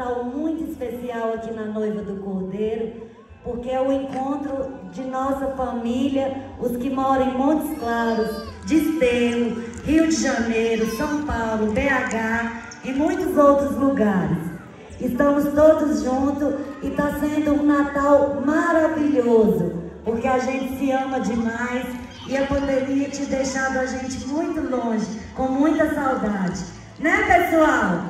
Natal muito especial aqui na Noiva do Cordeiro, porque é o encontro de nossa família, os que moram em Montes Claros, Desterro, Rio de Janeiro, São Paulo, BH e muitos outros lugares. Estamos todos juntos e está sendo um Natal maravilhoso, porque a gente se ama demais e a pandemia tinha deixado a gente muito longe, com muita saudade. Né, pessoal?